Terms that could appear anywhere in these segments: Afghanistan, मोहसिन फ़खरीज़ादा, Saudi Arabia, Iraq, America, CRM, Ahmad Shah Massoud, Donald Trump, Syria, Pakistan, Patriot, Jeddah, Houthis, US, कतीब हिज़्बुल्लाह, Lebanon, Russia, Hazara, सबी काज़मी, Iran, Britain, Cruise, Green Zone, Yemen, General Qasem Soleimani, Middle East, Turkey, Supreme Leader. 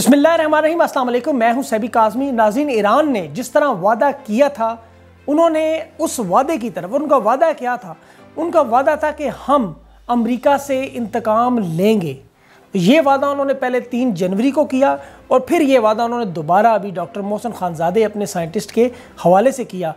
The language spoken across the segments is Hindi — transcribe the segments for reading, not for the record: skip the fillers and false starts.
बिस्मिल्लाहिर्रहमानिर्रहीम, अस्सलाम वालेकुम। मैं हूं सबी काज़मी। नाज़रीन, ईरान ने जिस तरह वादा किया था, उन्होंने उस वादे की तरफ, उनका वादा क्या था? उनका वादा था कि हम अमेरिका से इंतकाम लेंगे। ये वादा उन्होंने पहले 3 जनवरी को किया और फिर ये वादा उन्होंने दोबारा अभी डॉक्टर मोहसिन फ़खरीज़ादे अपने साइंटिस्ट के हवाले से किया।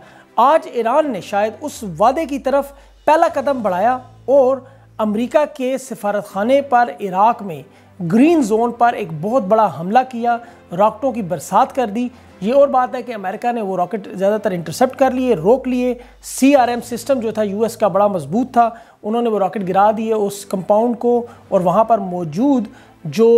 आज ईरान ने शायद उस वादे की तरफ पहला कदम बढ़ाया और अमेरिका के सफारतखाने पर इराक़ में ग्रीन जोन पर एक बहुत बड़ा हमला किया, रॉकेटों की बरसात कर दी। ये और बात है कि अमेरिका ने वो रॉकेट ज़्यादातर इंटरसेप्ट कर लिए, रोक लिए। CRM सिस्टम जो था US का बड़ा मजबूत था, उन्होंने वो रॉकेट गिरा दिए उस कंपाउंड को, और वहाँ पर मौजूद जो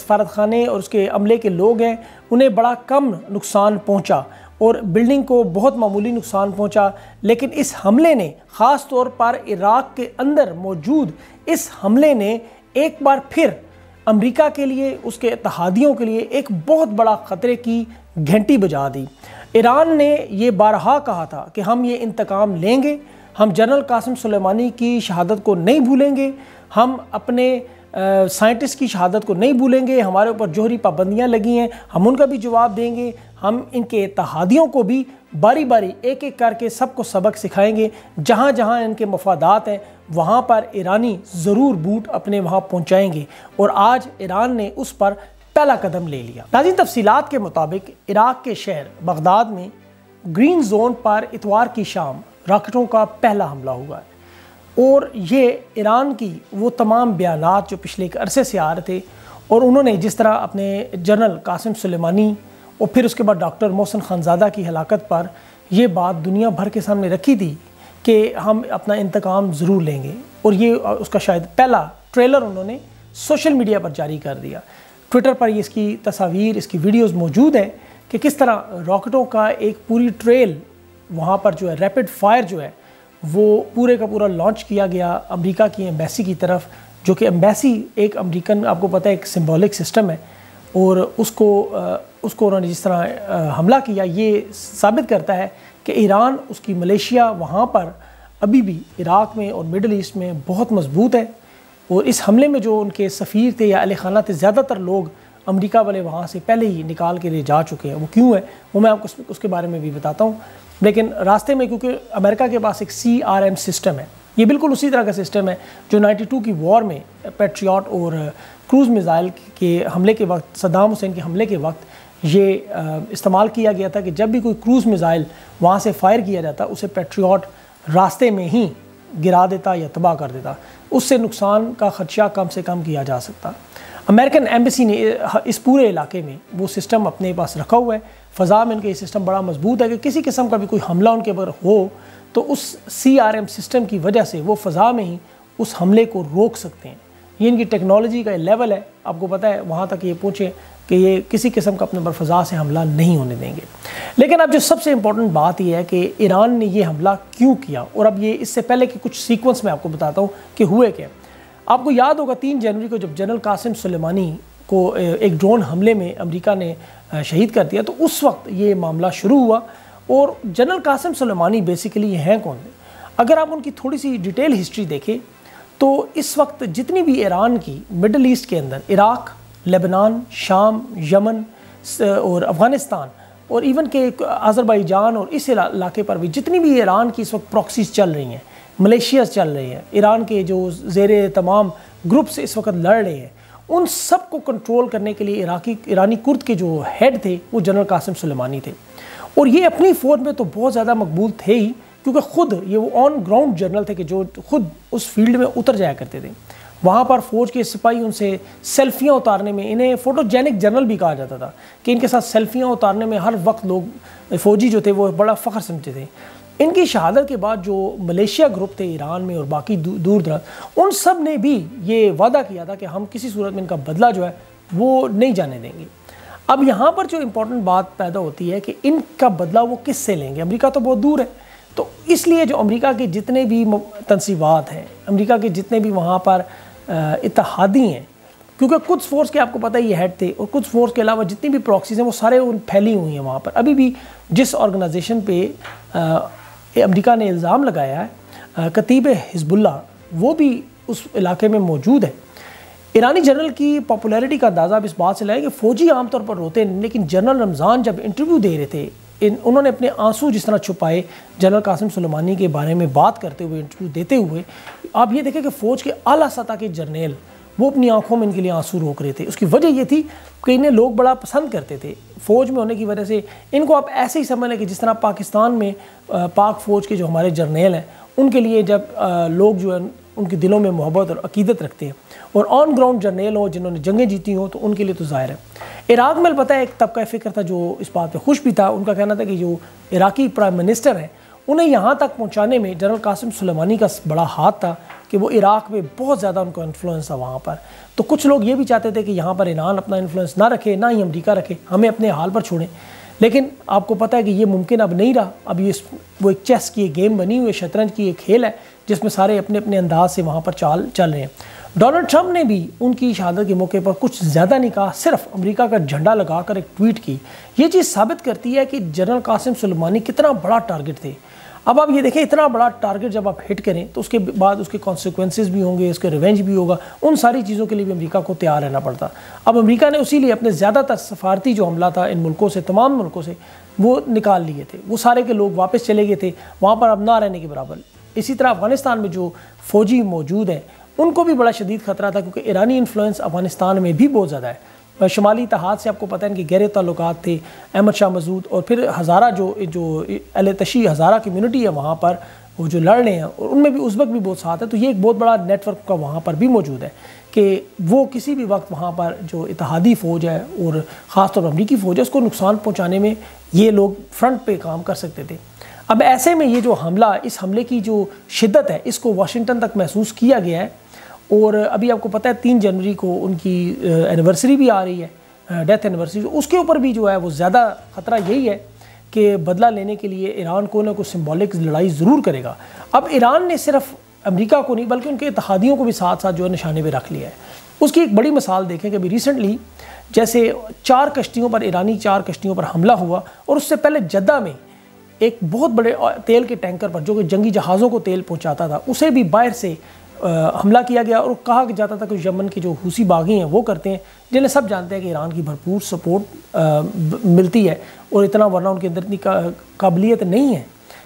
सफारतखाने और उसके अमले के लोग हैं उन्हें बड़ा कम नुकसान पहुँचा और बिल्डिंग को बहुत मामूली नुकसान पहुंचा। लेकिन इस हमले ने ख़ास तौर पर इराक़ के अंदर मौजूद इस हमले ने एक बार फिर अमेरिका के लिए, उसके इत्तहादियों के लिए एक बहुत बड़ा ख़तरे की घंटी बजा दी। ईरान ने ये बारहा कहा था कि हम ये इंतकाम लेंगे, हम जनरल कासिम सुलेमानी की शहादत को नहीं भूलेंगे, हम अपने साइंटिस्ट की शहादत को नहीं भूलेंगे, हमारे ऊपर जोहरी पाबंदियाँ लगी हैं, हम उनका भी जवाब देंगे, हम इनके इत्तहादियों को भी बारी बारी एक एक करके सबको सबक सिखाएंगे। जहाँ जहाँ इनके मफादात हैं वहाँ पर ईरानी ज़रूर बूट अपने वहाँ पहुँचाएंगे, और आज ईरान ने उस पर पहला कदम ले लिया। नाज़रीन, तफसीलात के मुताबिक इराक़ के शहर बगदाद में ग्रीन जोन पर इतवार की शाम रॉकेटों का पहला हमला हुआ है, और ये ईरान की वो तमाम बयानात जो पिछले एक अरसे से आ रहे थे, और उन्होंने जिस तरह अपने जनरल कासिम सुलेमानी और फिर उसके बाद डॉक्टर मोहसिन फ़खरीज़ादा की हलाकत पर यह बात दुनिया भर के सामने रखी थी कि हम अपना इंतकाम ज़रूर लेंगे, और ये उसका शायद पहला ट्रेलर उन्होंने सोशल मीडिया पर जारी कर दिया। ट्विटर पर इसकी तस्वीर, इसकी वीडियोज़ मौजूद हैं कि किस तरह रॉकेटों का एक पूरी ट्रेल वहाँ पर जो है रैपिड फायर जो है वो पूरे का पूरा लॉन्च किया गया अमेरिका की एम्बेसी की तरफ, जो कि एम्बेसी एक अमेरिकन, आपको पता है, एक सिंबॉलिक सिस्टम है, और उसको उन्होंने जिस तरह हमला किया ये साबित करता है कि ईरान, उसकी मलेशिया वहाँ पर अभी भी इराक़ में और मिडल ईस्ट में बहुत मजबूत है। और इस हमले में जो उनके सफ़ीर थे या अहले खाना थे, ज़्यादातर लोग अमेरिका वाले वहाँ से पहले ही निकाल के ले जा चुके हैं। वो क्यों है वो मैं आपको उसके बारे में भी बताता हूँ, लेकिन रास्ते में क्योंकि अमेरिका के पास एक CRM सिस्टम है, ये बिल्कुल उसी तरह का सिस्टम है जो 92 की वॉर में पैट्रियट और क्रूज़ मिज़ाइल के हमले के वक्त, सद्दाम हुसैन के हमले के वक्त ये इस्तेमाल किया गया था कि जब भी कोई क्रूज़ मिज़ाइल वहाँ से फ़ायर किया जाता उसे पैट्रियट रास्ते में ही गिरा देता या तबाह कर देता, उससे नुकसान का ख़दशा कम से कम किया जा सकता। अमेरिकन एम्बेसी ने इस पूरे इलाके में वो सिस्टम अपने पास रखा हुआ है। फ़ज़ा में उनका ये सिस्टम बड़ा मजबूत है कि किसी किस्म का भी कोई हमला उनके ऊपर हो तो उस CRM सिस्टम की वजह से वो फ़ज़ा में ही उस हमले को रोक सकते हैं। ये इनकी टेक्नोलॉजी का लेवल है, आपको पता है, वहाँ तक ये पहुँचे कि ये किसी किस्म का अपने ऊपर फ़ज़ा से हमला नहीं होने देंगे। लेकिन अब जो सबसे इम्पोर्टेंट बात यह है कि ईरान ने यह हमला क्यों किया, और अब ये इससे पहले कि कुछ सीक्वेंस में आपको बताता हूँ कि हुए क्या। आपको याद होगा 3 जनवरी को जब जनरल कासिम सुलेमानी को एक ड्रोन हमले में अमेरिका ने शहीद कर दिया, तो उस वक्त ये मामला शुरू हुआ। और जनरल कासिम सुलेमानी बेसिकली हैं कौन? अगर आप उनकी थोड़ी सी डिटेल हिस्ट्री देखें तो इस वक्त जितनी भी ईरान की मिडल ईस्ट के अंदर, इराक, लेबनान, शाम, यमन और अफ़गानिस्तान और इवन के अज़रबैजान और इस इलाके पर भी जितनी भी ईरान की इस वक्त प्रॉक्सीज चल रही हैं, मलेशियाज़ चल रही हैं, ईरान के जो ज़ेरे तमाम ग्रुप्स इस वक्त लड़ रहे हैं, उन सब को कंट्रोल करने के लिए ईरानी कुर्द के जो हेड थे वो जनरल कासिम सुलेमानी थे। और ये अपनी फ़ौज में तो बहुत ज़्यादा मकबूल थे ही, क्योंकि ख़ुद ये वो ऑन ग्राउंड जनरल थे कि जो खुद उस फील्ड में उतर जाया करते थे। वहाँ पर फ़ौज के सिपाही उनसे सेल्फियाँ उतारने में, इन्हें फ़ोटोजेनिक जनरल भी कहा जाता था कि इनके साथ सेल्फियाँ उतारने में हर वक्त लोग, फ़ौजी जो थे, वो बड़ा फ़ख्र समझते थे। इनकी शहादत के बाद जो मलेशिया ग्रुप थे ईरान में और बाकी दूर दराज, उन सब ने भी ये वादा किया था कि हम किसी सूरत में इनका बदला जो है वो नहीं जाने देंगे। अब यहाँ पर जो इम्पोर्टेंट बात पैदा होती है कि इनका बदला वो किससे लेंगे? अमेरिका तो बहुत दूर है, तो इसलिए जो अमेरिका के जितने भी तनसीबात हैं, अमेरिका के जितने भी वहाँ पर इत्तहादी हैं, क्योंकि कुछ फोर्स के, आपको पता है, ये हेड थे, और कुछ फोर्स के अलावा जितनी भी प्रॉक्सीज़ हैं वो सारे फैली हुई हैं वहाँ पर। अभी भी जिस ऑर्गेनाइजेशन पे अमेरिका ने इल्ज़ाम लगाया है, कतीब हिज़्बुल्लाह, वो भी उस इलाके में मौजूद है। ईरानी जनरल की पॉपुलैरिटी का अंदाज़ा अब इस बात से लगाएं कि फ़ौजी आमतौर पर रोते हैं, लेकिन जनरल रमज़ान जब इंटरव्यू दे रहे थे उन्होंने अपने आंसू जिस तरह छुपाए जनरल कासिम सुलेमानी के बारे में बात करते हुए, इंटरव्यू देते हुए। आप ये देखें कि फ़ौज के आला सतह के जर्नल वो अपनी आंखों में इनके लिए आंसू रोक रहे थे। उसकी वजह ये थी कि इन्हें लोग बड़ा पसंद करते थे। फ़ौज में होने की वजह से इनको आप ऐसे ही समझ लें कि जिस तरह पाकिस्तान में पाक फ़ौज के जो हमारे जर्नल हैं उनके लिए जब लोग जो है उनके दिलों में मोहब्बत और अकीदत रखते हैं, और ऑन ग्राउंड जर्नल हो जिन्होंने जंगें जीती हों, तो उनके लिए तो ज़ाहिर है। इराक़ में अलबत्ता एक तबका फ़िक्र था जो इस बात पर खुश भी था। उनका कहना था कि जो इराक़ी प्राइम मिनिस्टर हैं उन्हें यहाँ तक पहुँचाने में जनरल कासिम सुलेमानी का बड़ा हाथ था कि वो इराक़ में बहुत ज़्यादा उनका इन्फ्लुएंस था वहाँ पर। तो कुछ लोग ये भी चाहते थे कि यहाँ पर ईरान अपना इन्फ्लुएंस ना रखे, ना ही अमेरिका रखे, हमें अपने हाल पर छोड़ें। लेकिन आपको पता है कि ये मुमकिन अब नहीं रहा। अब ये वो एक चेस की एक गेम बनी हुई, शतरंज की एक खेल है जिसमें सारे अपने अपने अंदाज से वहाँ पर चाल चल रहे हैं। डोनाल्ड ट्रंप ने भी उनकी शहादत के मौके पर कुछ ज़्यादा नहीं कहा, सिर्फ अमेरिका का झंडा लगाकर एक ट्वीट की। ये चीज़ साबित करती है कि जनरल कासिम सुलेमानी कितना बड़ा टारगेट थे। अब आप ये देखें, इतना बड़ा टारगेट जब आप हिट करें तो उसके बाद उसके कॉन्सिक्वेंसेस भी होंगे, उसके रिवेंज भी होगा। उन सारी चीज़ों के लिए भी अमेरिका को तैयार रहना पड़ता। अब अमेरिका ने उसी लिए अपने ज़्यादातर सफारती जो हमला था इन मुल्कों से, तमाम मुल्कों से वो निकाल लिए थे। वो सारे के लोग वापस चले गए थे, वहाँ पर अब ना रहने के बराबर। इसी तरह अफगानिस्तान में जो फ़ौजी मौजूद हैं उनको भी बड़ा शदीद ख़तरा था, क्योंकि ईरानी इन्फ्लुएंस अफगानिस्तान में भी बहुत ज़्यादा है। शुमाली तहाद से आपको पता है इनके गहरे ताल्लुकात थे। अहमद शाह मसूद और फिर हज़ारा जो अल तशी हज़ारा कम्यूनिटी है वहाँ पर वो जो लड़ रहे हैं, और उनमें भी उज़्बक भी बहुत साथ है। तो ये एक बहुत बड़ा नेटवर्क का वहाँ पर भी मौजूद है कि वो किसी भी वक्त वहाँ पर जो इतिहादी फ़ौज है और ख़ासतौर पर अमरीकी फ़ौज है उसको नुकसान पहुँचाने में ये लोग फ्रंट पर काम कर सकते थे। अब ऐसे में ये जो हमला, इस हमले की जो शिद्दत है इसको वाशिंगटन तक महसूस किया गया है। और अभी आपको पता है 3 जनवरी को उनकी एनिवर्सरी भी आ रही है, डेथ एनिवर्सरी। उसके ऊपर भी जो है वो ज़्यादा ख़तरा यही है कि बदला लेने के लिए ईरान को ना कुछ सिंबॉलिक लड़ाई ज़रूर करेगा। अब ईरान ने सिर्फ अमेरिका को नहीं बल्कि उनके इत्तहादियों को भी साथ साथ जो है निशाने पर रख लिया है। उसकी एक बड़ी मिसाल देखें कि अभी रिसेंटली जैसे 4 कश्तियों पर, ईरानी 4 कश्तियों पर हमला हुआ, और उससे पहले जद्दा में एक बहुत बड़े तेल के टैंकर पर जो कि जंगी जहाज़ों को तेल पहुँचाता था उसे भी बाहर से हमला किया गया। और कहा जाता था कि यमन के जो हूसी बागी हैं वो करते हैं, जिन्हें सब जानते हैं कि ईरान की भरपूर सपोर्ट मिलती है और इतना, वरना उनके अंदर इतनी काबिलियत नहीं है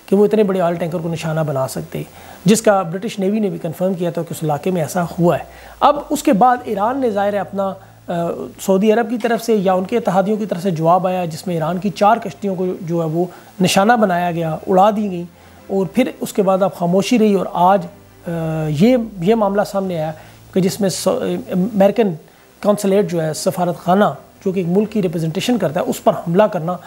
कि वो इतने बड़े ऑयल टैंकर को निशाना बना सकते, जिसका ब्रिटिश नेवी ने भी कंफर्म किया था कि उस इलाके में ऐसा हुआ है। अब उसके बाद ईरान ने ज़ाहिर है अपना सऊदी अरब की तरफ से या उनके इत्तहादियों की तरफ से जवाब आया, जिसमें ईरान की 4 कश्तियों को जो है वो निशाना बनाया गया, उड़ा दी गई, और फिर उसके बाद अब खामोशी रही। और आज ये मामला सामने आया कि जिसमें अमेरिकन कौंसलेट जो है, सफारत खाना जो कि एक मुल्क की रिप्रेजेंटेशन करता है, उस पर हमला करना,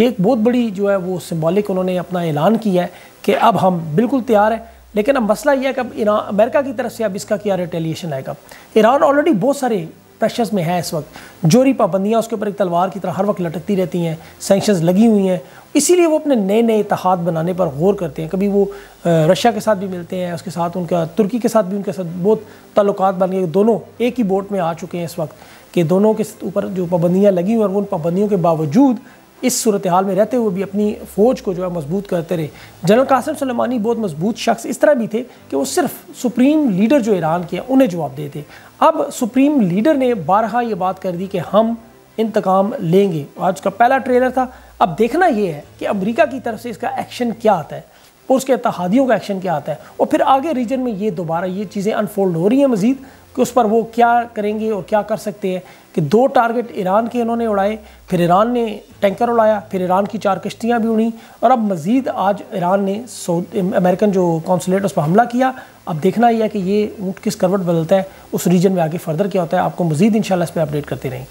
ये एक बहुत बड़ी जो है वो सिंबॉलिक उन्होंने अपना ऐलान किया है कि अब हम बिल्कुल तैयार हैं। लेकिन अब मसला यह है कि अब ईरान, अमेरिका की तरफ से अब इसका क्या रिटेलिएशन आएगा। ईरान ऑलरेडी बहुत सारे प्रेशर्स में है इस वक्त, जोरी पाबंदियाँ उसके ऊपर एक तलवार की तरह हर वक्त लटकती रहती हैं, सैंक्शंस लगी हुई हैं, इसीलिए वो अपने नए नए इत्तेहाद बनाने पर गौर करते हैं। कभी वो रशिया के साथ भी मिलते हैं, उसके साथ उनका तुर्की के साथ भी, उनके साथ बहुत ताल्लुकात बन गए। दोनों एक ही बोट में आ चुके हैं इस वक्त कि दोनों के ऊपर जो पाबंदियाँ लगी हुई हैं और उन पाबंदियों के बावजूद इस सूरत हाल में रहते हुए भी अपनी फ़ौज को जो है मजबूत करते रहे। जनरल कासिम सुलेमानी बहुत मजबूत शख्स इस तरह भी थे कि वो सिर्फ सुप्रीम लीडर जो ईरान के हैं उन्हें जवाब देते थे। अब सुप्रीम लीडर ने बारहा ये बात कर दी कि हम इंतकाम लेंगे। आज का पहला ट्रेलर था। अब देखना ये है कि अमेरिका की तरफ से इसका एक्शन क्या आता है और उसके इत्तहादियों का एक्शन क्या आता है, और फिर आगे रीजन में ये दोबारा ये चीज़ें अनफोल्ड हो रही हैं मज़ीद कि उस पर वो क्या करेंगे और क्या कर सकते हैं। कि 2 टारगेट ईरान के उन्होंने उड़ाए, फिर ईरान ने टैंकर उड़ाया, फिर ईरान की 4 कश्तियाँ भी उड़ी, और अब मज़ीद आज ईरान ने अमेरिकन जो कौंसलेट उस पर हमला किया। अब देखना यह है कि ये ऊँट किस करवट बदलता है, उस रीजन में आगे फर्दर क्या होता है। आपको मज़ीद इंशाल्लाह इस पर अपडेट करते रहें।